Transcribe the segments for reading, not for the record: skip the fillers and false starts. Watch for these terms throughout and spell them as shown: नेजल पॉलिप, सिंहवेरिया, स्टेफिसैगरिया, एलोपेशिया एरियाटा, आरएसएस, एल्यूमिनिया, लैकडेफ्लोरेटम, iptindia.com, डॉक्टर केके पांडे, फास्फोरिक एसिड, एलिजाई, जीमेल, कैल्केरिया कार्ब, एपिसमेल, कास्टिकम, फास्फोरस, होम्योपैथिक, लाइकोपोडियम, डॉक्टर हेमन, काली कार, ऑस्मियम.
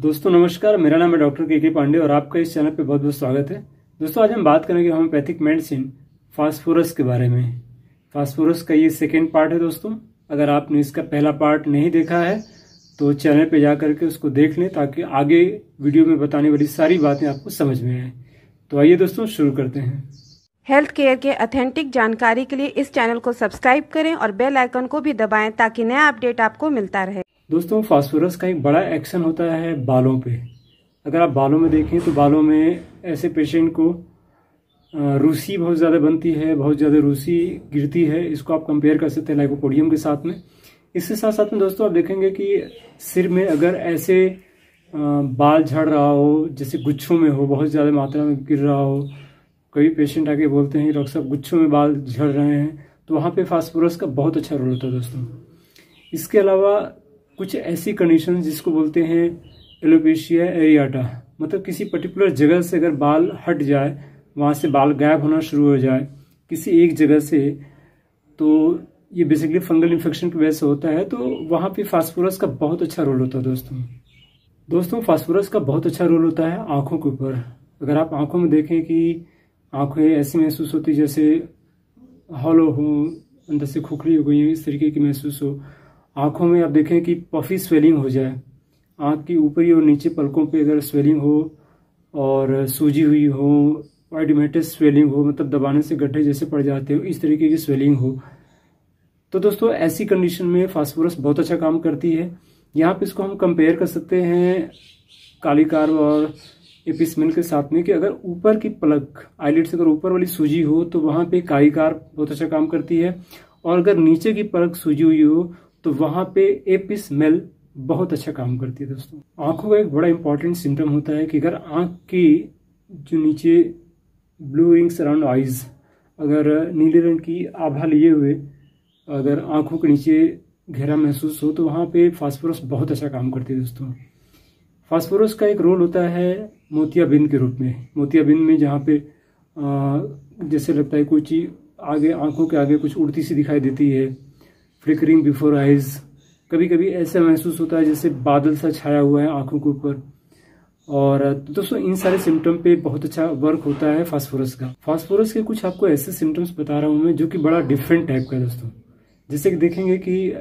दोस्तों नमस्कार, मेरा नाम है डॉक्टर केके पांडे और आपका इस चैनल पे बहुत बहुत स्वागत है। दोस्तों आज हम बात करेंगे होम्योपैथिक मेडिसिन फास्फोरस के बारे में। फास्फोरस का ये सेकेंड पार्ट है दोस्तों। अगर आपने इसका पहला पार्ट नहीं देखा है तो चैनल पे जा करके उसको देख लें ताकि आगे वीडियो में बताने वाली सारी बातें आपको समझ में आए। तो आइए दोस्तों शुरू करते हैं। हेल्थ केयर के ऑथेंटिक जानकारी के लिए इस चैनल को सब्सक्राइब करें और बेल आइकन को भी दबाएं ताकि नया अपडेट आपको मिलता रहे। दोस्तों फास्फोरस का एक बड़ा एक्शन होता है बालों पे। अगर आप बालों में देखें तो बालों में ऐसे पेशेंट को रूसी बहुत ज़्यादा बनती है, बहुत ज़्यादा रूसी गिरती है। इसको आप कंपेयर कर सकते हैं लाइकोपोडियम के साथ में। इसके साथ साथ में दोस्तों आप देखेंगे कि सिर में अगर ऐसे बाल झड़ रहा हो, जैसे गुच्छों में हो, बहुत ज़्यादा मात्रा में गिर रहा हो। कई पेशेंट आके बोलते हैं डॉक्टर साहब गुच्छों में बाल झड़ रहे हैं, तो वहाँ पे फास्फोरस का बहुत अच्छा रोल होता है दोस्तों। इसके अलावा कुछ ऐसी कंडीशन जिसको बोलते हैं एलोपेशिया एरियाटा, मतलब किसी पर्टिकुलर जगह से अगर बाल हट जाए, वहाँ से बाल गायब होना शुरू हो जाए किसी एक जगह से, तो ये बेसिकली फंगल इन्फेक्शन की वजह से होता है। तो वहाँ पर फास्फोरस का बहुत अच्छा रोल होता है दोस्तों फास्फोरस का बहुत अच्छा रोल होता है आँखों के ऊपर। अगर आप आँखों में देखें कि आँखें ऐसी महसूस होती जैसे हॉलो हो, अंदर से खोखली हो गई, इस तरीके की महसूस हो। आँखों में आप देखें कि पफी स्वेलिंग हो जाए, आँख की ऊपरी और नीचे पलकों पे अगर स्वेलिंग हो और सूजी हुई हो, वाइडमेटस स्वेलिंग हो, मतलब दबाने से गड्ढे जैसे पड़ जाते हो, इस तरीके की स्वेलिंग हो। तो दोस्तों ऐसी कंडीशन में फास्फोरस बहुत अच्छा काम करती है। यहाँ पर इसको हम कंपेयर कर सकते हैं काली कार और एपिसमेल के साथ में कि अगर ऊपर की पलक आईलेट से अगर ऊपर वाली सूजी हो तो वहाँ पे काली कार बहुत अच्छा काम करती है, और अगर नीचे की पलक सूजी हुई हो तो वहाँ पे एपिसमेल बहुत अच्छा काम करती है। दोस्तों आँखों का एक बड़ा इंपॉर्टेंट सिम्टम होता है कि अगर आँख की जो नीचे ब्लू रिंग्स अराउंड आइज, अगर नीले रंग की आभा लिए हुए अगर आँखों के नीचे घेरा महसूस हो तो वहाँ पर फास्फोरस बहुत अच्छा काम करती है। दोस्तों फास्फोरस का एक रोल होता है मोतियाबिंद के रूप में। मोतियाबिंद में जहाँ पे जैसे लगता है कुछ आगे आँखों के आगे कुछ उड़ती सी दिखाई देती है, फ्लिकरिंग बिफोर आइज, कभी कभी ऐसा महसूस होता है जैसे बादल सा छाया हुआ है आँखों के ऊपर। और दोस्तों इन सारे सिम्टम पे बहुत अच्छा वर्क होता है फास्फोरस का। फास्फोरस के कुछ आपको ऐसे सिम्टम्स बता रहा हूँ मैं जो कि बड़ा डिफरेंट टाइप का है दोस्तों। जैसे कि देखेंगे कि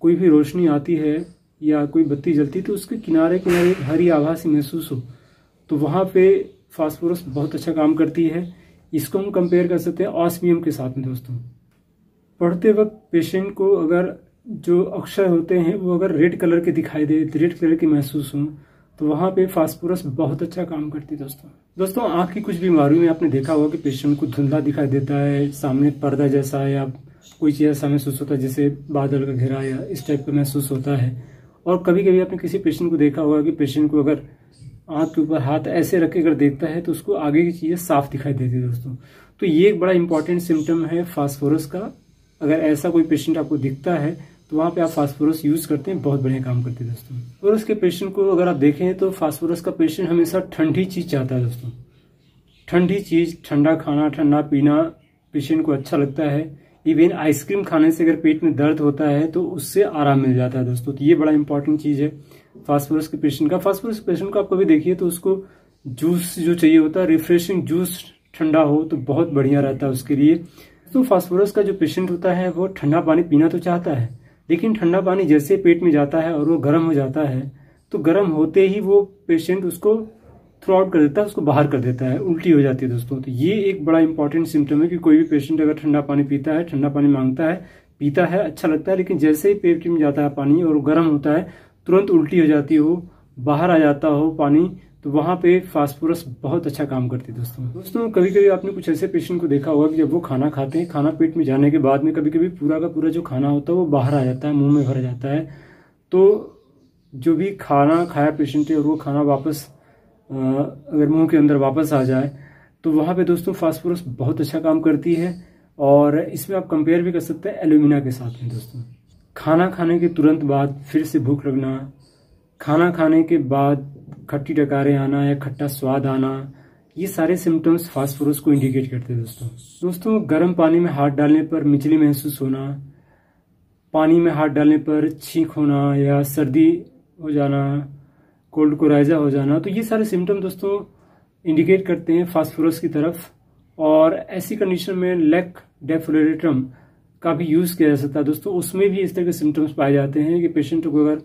कोई भी रोशनी आती है या कोई बत्ती जलती तो उसके किनारे किनारे एक हरी आभा सी महसूस हो, तो वहाँ पे फास्फोरस बहुत अच्छा काम करती है। इसको हम कंपेयर कर सकते हैं ऑस्मियम के साथ में। दोस्तों पढ़ते वक्त पेशेंट को अगर जो अक्षर होते हैं वो अगर रेड कलर के दिखाई दे, रेड कलर के महसूस हों, तो वहाँ पे फास्फोरस बहुत अच्छा काम करती है। दोस्तों आँख की कुछ बीमारियों में आपने देखा होगा कि पेशेंट को धुंधला दिखाई देता है, सामने पर्दा जैसा है या कोई चीज़ ऐसा महसूस होता है जैसे बादल का घेरा या इस टाइप का महसूस होता है। और कभी कभी आपने किसी पेशेंट को देखा होगा कि पेशेंट को अगर आँख के ऊपर हाथ ऐसे रख के अगर देखता है तो उसको आगे की चीज़ें साफ दिखाई देती है। दोस्तों तो ये एक बड़ा इंपॉर्टेंट सिम्टम है फास्फोरस का। अगर ऐसा कोई पेशेंट आपको दिखता है तो वहाँ पे आप फास्फोरस यूज़ करते हैं, बहुत बढ़िया काम करते हैं। दोस्तों फास्फोरस के पेशेंट को अगर आप देखें तो फास्फोरस का पेशेंट हमेशा ठंडी चीज़ चाहता है। दोस्तों ठंडी चीज़, ठंडा खाना, ठंडा पीना पेशेंट को अच्छा लगता है। इवन आइसक्रीम खाने से अगर पेट में दर्द होता है तो उससे आराम मिल जाता है। दोस्तों तो ये बड़ा इंपॉर्टेंट चीज़ है फास्फोरस के पेशेंट का। फास्फोरस के पेशेंट को आप कभी देखिए तो उसको जूस जो चाहिए होता है, रिफ्रेशिंग जूस ठंडा हो तो बहुत बढ़िया रहता है उसके लिए। तो फास्फोरस का जो पेशेंट होता है वो ठंडा पानी पीना तो चाहता है, लेकिन ठंडा पानी जैसे पेट में जाता है और वो गर्म हो जाता है तो गर्म होते ही वो पेशेंट उसको थ्रो आउट कर देता है, उसको बाहर कर देता है, उल्टी हो जाती है। दोस्तों तो ये एक बड़ा इंपॉर्टेंट सिम्टम है कि कोई भी पेशेंट अगर ठंडा पानी पीता है, ठंडा पानी मांगता है, पीता है, अच्छा लगता है, लेकिन जैसे ही पेट में जाता है पानी और गर्म होता है तुरंत उल्टी हो जाती हो, बाहर आ जाता हो पानी, तो वहाँ पे फास्फोरस बहुत अच्छा काम करती है। दोस्तों कभी कभी आपने कुछ ऐसे पेशेंट को देखा होगा कि जब वो खाना खाते हैं, खाना पेट में जाने के बाद में कभी कभी पूरा का पूरा जो खाना होता है वो बाहर आ जाता है, मुँह में भर जाता है। तो जो भी खाना खाया पेशेंट है और वो खाना वापस अगर मुंह के अंदर वापस आ जाए तो वहाँ पे दोस्तों फास्फोरस बहुत अच्छा काम करती है। और इसमें आप कंपेयर भी कर सकते हैं एल्यूमिनिया के साथ में। दोस्तों खाना खाने के तुरंत बाद फिर से भूख लगना, खाना खाने के बाद खट्टी डकारें आना या खट्टा स्वाद आना, ये सारे सिम्टम्स फास्फोरस को इंडिकेट करते हैं। दोस्तों गर्म पानी में हाथ डालने पर मिचली महसूस होना, पानी में हाथ डालने पर छींक होना या सर्दी हो जाना, कोल्ड कोराइजा हो जाना, तो ये सारे सिम्टम दोस्तों इंडिकेट करते हैं फास्फोरस की तरफ। और ऐसी कंडीशन में लैकडेफ्लोरेटम का भी यूज किया जा सकता है दोस्तों, उसमें भी इस तरह के सिम्टम्स पाए जाते हैं कि पेशेंट को अगर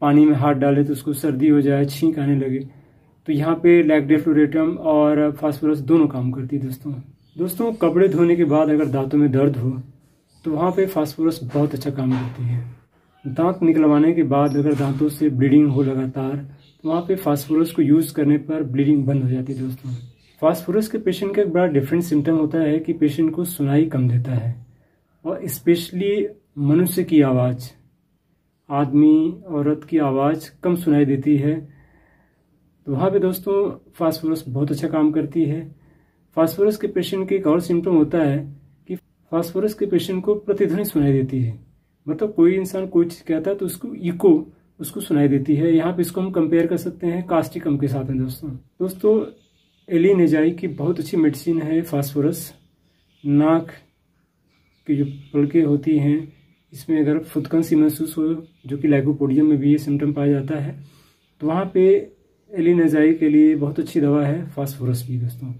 पानी में हाथ डाले तो उसको सर्दी हो जाए, छींक आने लगे, तो यहाँ पे लैकडेफ्लोरेटम और फास्फोरस दोनों काम करती है दोस्तों। दोस्तों कपड़े धोने के बाद अगर दांतों में दर्द हो तो वहाँ पे फास्फोरस बहुत अच्छा काम करती है। दांत निकलवाने के बाद अगर दांतों से ब्लीडिंग हो लगातार तो वहाँ पे फास्फोरस को यूज़ करने पर ब्लीडिंग बंद हो जाती है दोस्तों। फास्फोरस के पेशेंट का एक बड़ा डिफरेंट सिम्टम होता है कि पेशेंट को सुनाई कम देता है, और स्पेशली मनुष्य की आवाज़, आदमी औरत की आवाज़ कम सुनाई देती है, तो वहाँ पे दोस्तों फास्फोरस बहुत अच्छा काम करती है। फास्फोरस के पेशेंट के एक और सिम्टम होता है कि फास्फोरस के पेशेंट को प्रतिध्वनि सुनाई देती है, मतलब कोई इंसान कोई चीज़ कहता है तो उसको इको उसको सुनाई देती है। यहाँ पे इसको हम कंपेयर कर सकते हैं कास्टिकम के साथ में दोस्तों। दोस्तों एलिजाई की बहुत अच्छी मेडिसिन है फास्फोरस। नाक की जो पलके होती हैं इसमें अगर फुदकन सी महसूस हो, जो कि लाइकोपोडियम में भी ये सिम्टम पाया जाता है, तो वहाँ पे एलिजाई के लिए बहुत अच्छी दवा है फास्फोरस भी दोस्तों।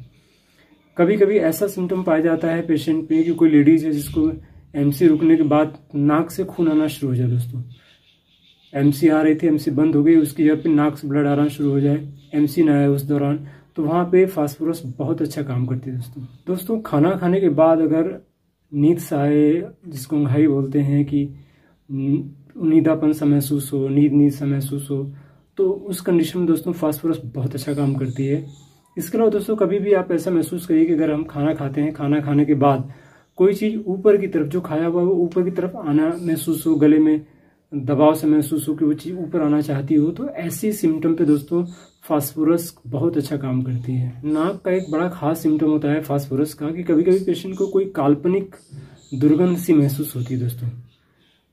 कभी कभी ऐसा सिम्टम पाया जाता है पेशेंट पे कि कोई लेडीज़ है जिसको एमसी रुकने के बाद नाक से खून आना शुरू हो जाए दोस्तों। एमसी आ रही थी, एमसी बंद हो गई, उसकी जगह पे नाक से ब्लड आना शुरू हो जाए, एमसी ना आए उस दौरान, तो वहाँ पे फास्फोरस बहुत अच्छा काम करती है दोस्तों। दोस्तों खाना खाने के बाद अगर नींद आए, जिसको उंघाई बोलते हैं, कि नींदापन सा महसूस हो, नींद सा महसूस हो, तो उस कंडीशन में दोस्तों फास्फोरस बहुत अच्छा काम करती है। इसके अलावा दोस्तों कभी भी आप ऐसा महसूस करिए कि अगर हम खाना खाते हैं, खाना खाने के बाद कोई चीज़ ऊपर की तरफ, जो खाया हुआ वो ऊपर की तरफ आना महसूस हो, गले में दबाव से महसूस हो कि वो चीज़ ऊपर आना चाहती हो, तो ऐसे सिम्टम पे दोस्तों फास्फोरस बहुत अच्छा काम करती है। नाक का एक बड़ा खास सिम्टम होता है फास्फोरस का कि कभी कभी पेशेंट को कोई काल्पनिक दुर्गंध सी महसूस होती है दोस्तों।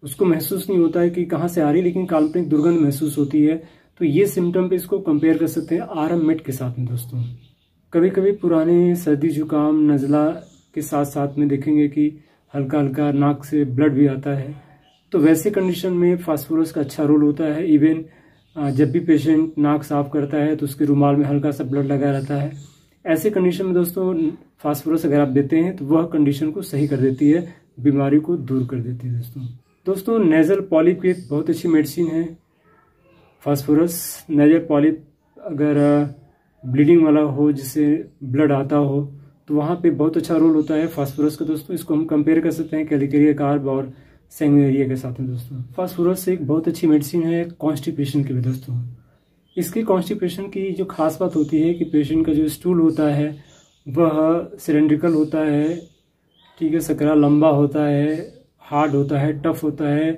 उसको महसूस नहीं होता है कि कहाँ से आ रही, लेकिन काल्पनिक दुर्गंध महसूस होती है, तो ये सिम्टम पे इसको कंपेयर कर सकते हैं आरएमएट के साथ में दोस्तों। कभी कभी पुराने सर्दी जुकाम नज़ला के साथ साथ में देखेंगे कि हल्का हल्का नाक से ब्लड भी आता है, तो वैसे कंडीशन में फास्फोरस का अच्छा रोल होता है। इवन जब भी पेशेंट नाक साफ करता है तो उसके रुमाल में हल्का सा ब्लड लगा रहता है, ऐसे कंडीशन में दोस्तों फास्फोरस अगर आप देते हैं तो वह कंडीशन को सही कर देती है, बीमारी को दूर कर देती है दोस्तों। दोस्तों नेजल पॉलिप एक बहुत अच्छी मेडिसिन है फास्फोरस। नेजल पॉलिप अगर ब्लीडिंग वाला हो, जिससे ब्लड आता हो, तो वहाँ पे बहुत अच्छा रोल होता है फास्फोरस का दोस्तों। इसको हम कंपेयर कर सकते हैं कैल्केरिया कार्ब और सिंहवेरिया के साथ में दोस्तों। फास्फोरस एक बहुत अच्छी मेडिसिन है कॉन्स्टिपेशन के लिए दोस्तों। इसके कॉन्स्टिपेशन की जो खास बात होती है कि पेशेंट का जो स्टूल होता है वह सिलेंड्रिकल होता है, ठीक है, सकरा लंबा होता है, हार्ड होता है, टफ होता है,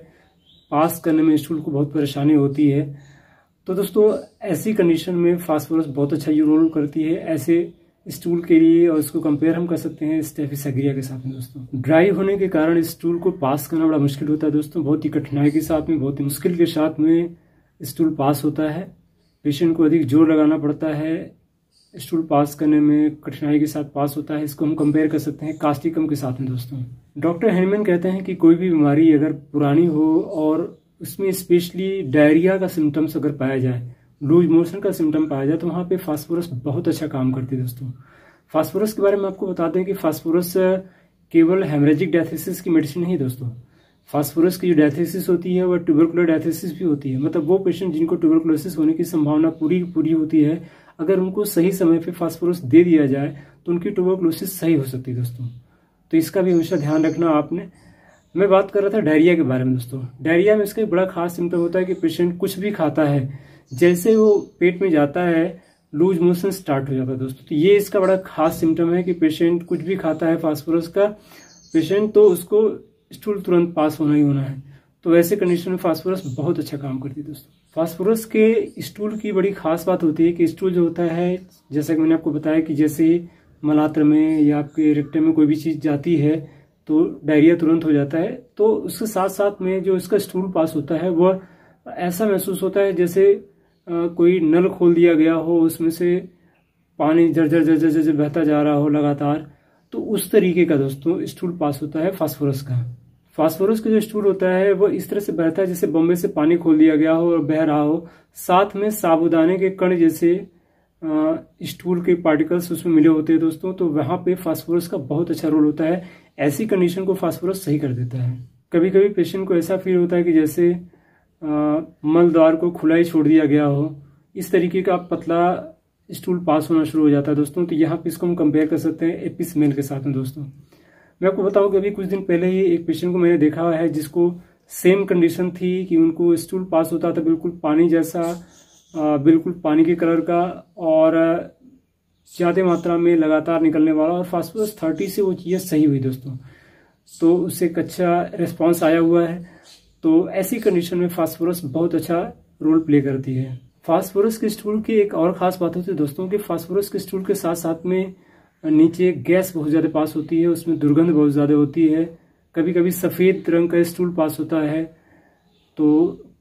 पास करने में स्टूल को बहुत परेशानी होती है, तो दोस्तों ऐसी कंडीशन में फास्फोरस बहुत अच्छा ये रोल करती है ऐसे स्टूल के लिए। और इसको कंपेयर हम कर सकते हैं स्टेफिसैगरिया के साथ में दोस्तों। ड्राई होने के कारण स्टूल को पास करना बड़ा मुश्किल होता है दोस्तों, बहुत ही कठिनाई के साथ में, बहुत ही मुश्किल के साथ में स्टूल पास होता है। पेशेंट को अधिक जोर लगाना पड़ता है, स्टूल पास करने में कठिनाई के साथ पास होता है। इसको हम कंपेयर कर सकते हैं कास्टिकम के साथ में दोस्तों। डॉक्टर हेमन कहते हैं कि कोई भी बीमारी अगर पुरानी हो और उसमें स्पेशली डायरिया का सिम्टम्स अगर पाया जाए, लूज मोशन का सिम्टम पाया जाए, तो वहाँ पे फास्फोरस बहुत अच्छा काम करती है दोस्तों। फास्फोरस के बारे में आपको बता दें कि फास्फोरस केवल हेमरेजिक डायथिसिस की मेडिसिन नहीं दोस्तों। फास्फोरस की जो डायथिसिस होती है वह ट्यूबरकुलर डायथिसिस भी होती है, मतलब वो पेशेंट जिनको ट्यूबरकुलोसिस होने की संभावना पूरी पूरी होती है, अगर उनको सही समय पे फास्फोरस दे दिया जाए तो उनकी ट्यूबरकुलोसिस सही हो सकती है दोस्तों। तो इसका भी हमेशा ध्यान रखना आपने। मैं बात कर रहा था डायरिया के बारे में दोस्तों। डायरिया में इसका एक बड़ा खास सिम्टम होता है कि पेशेंट कुछ भी खाता है, जैसे वो पेट में जाता है लूज मोशन स्टार्ट हो जाता है दोस्तों। तो ये इसका बड़ा खास सिम्टम है कि पेशेंट कुछ भी खाता है फास्फोरस का पेशेंट, तो उसको स्टूल तुरंत पास होना ही होना है, तो ऐसे कंडीशन में फास्फोरस बहुत अच्छा काम करती है दोस्तों। फास्फोरस के स्टूल की बड़ी खास बात होती है कि स्टूल जो होता है, जैसा कि मैंने आपको बताया कि जैसे ही मलात्र में या आपके रेक्टम में कोई भी चीज़ जाती है तो डायरिया तुरंत हो जाता है, तो उसके साथ साथ में जो इसका स्टूल पास होता है वह ऐसा महसूस होता है जैसे कोई नल खोल दिया गया हो, उसमें से पानी जर्जर जर्जर जर्जर बहता जा रहा हो लगातार, तो उस तरीके का दोस्तों स्टूल पास होता है फास्फोरस का। फास्फोरस का जो स्टूल होता है वो इस तरह से बहता है जैसे बम्बे से पानी खोल दिया गया हो और बह रहा हो। साथ में साबुदाने के कण जैसे स्टूल के पार्टिकल्स उसमें मिले होते हैं दोस्तों, तो वहां पे फास्फोरस का बहुत अच्छा रोल होता है। ऐसी कंडीशन को फास्फोरस सही कर देता है। कभी कभी पेशेंट को ऐसा फील होता है कि जैसे मलद्वार को खुला ही छोड़ दिया गया हो, इस तरीके का पतला स्टूल पास होना शुरू हो जाता है दोस्तों। तो यहाँ पे इसको हम कंपेयर कर सकते हैं एपिसमेल के साथ में दोस्तों। मैं आपको बताऊं कि अभी कुछ दिन पहले ही एक पेशेंट को मैंने देखा है जिसको सेम कंडीशन थी कि उनको स्टूल पास होता था बिल्कुल पानी जैसा, बिल्कुल पानी के कलर का और ज़्यादा मात्रा में लगातार निकलने वाला, और फास्फोरस 30 से वो चीज़ सही हुई दोस्तों। तो उससे एक अच्छा रिस्पॉन्स आया हुआ है। तो ऐसी कंडीशन में फास्फोरस बहुत अच्छा रोल प्ले करती है। फास्फोरस के स्टूल की एक और ख़ास बात होती है दोस्तों कि फास्फोरस के स्टूल के साथ साथ में नीचे गैस बहुत ज़्यादा पास होती है, उसमें दुर्गंध बहुत ज़्यादा होती है। कभी कभी सफ़ेद रंग का स्टूल पास होता है। तो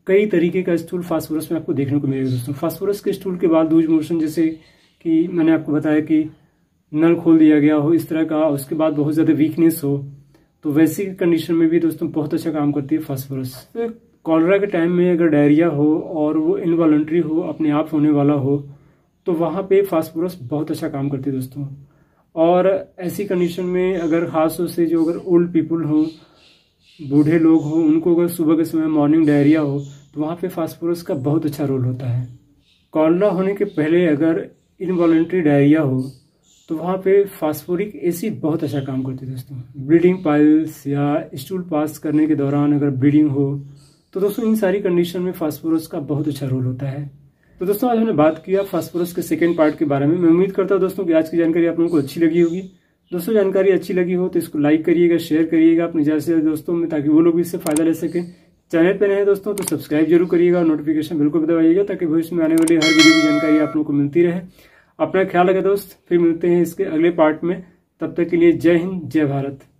कई तरीके का स्टूल फास्फोरस में आपको देखने को मिलेगा दोस्तों। फास्फोरस के स्टूल के बाद लूज मोशन, जैसे कि मैंने आपको बताया कि नल खोल दिया गया हो इस तरह का, उसके बाद बहुत ज़्यादा वीकनेस हो, तो वैसी कंडीशन में भी दोस्तों बहुत अच्छा काम करती है फास्फोरस। तो कॉलरा के टाइम में अगर डायरिया हो और वो इनवॉलंटरी हो, अपने आप होने वाला हो, तो वहाँ पे फास्फोरस बहुत अच्छा काम करती है दोस्तों। और ऐसी कंडीशन में अगर खासतौर से जो अगर ओल्ड पीपल हो, बूढ़े लोग हो, उनको अगर सुबह के समय मॉर्निंग डायरिया हो तो वहाँ पे फास्फोरस का बहुत अच्छा रोल होता है। कॉलरा होने के पहले अगर इनवॉलंटरी डायरिया हो तो वहाँ पे फास्फोरिक एसिड बहुत अच्छा काम करती है दोस्तों। ब्लीडिंग पाइल्स या स्टूल पास करने के दौरान अगर ब्लीडिंग हो तो दोस्तों इन सारी कंडीशन में फास्फोरस का बहुत अच्छा रोल होता है। तो दोस्तों आज हमने बात किया फास्फोरस के सेकंड पार्ट के बारे में। मैं उम्मीद करता हूँ दोस्तों कि आज की जानकारी आप लोगों को अच्छी लगी होगी। दोस्तों जानकारी अच्छी लगी हो तो इसको लाइक करिएगा, शेयर करिएगा अपने ज़्यादा से ज़्यादा दोस्तों में, ताकि वो लोग भी इससे फायदा ले सकें। चैनल पर नए दोस्तों तो सब्सक्राइब जरूर करिएगा और नोटिफिकेशन बिल्कुल दबाइएगा, ताकि भविष्य में आने वाली हर वीडियो की जानकारी आप लोगों को मिलती रहे। अपना ख्याल रखें दोस्त, फिर मिलते हैं इसके अगले पार्ट में। तब तक के लिए जय हिंद, जय भारत।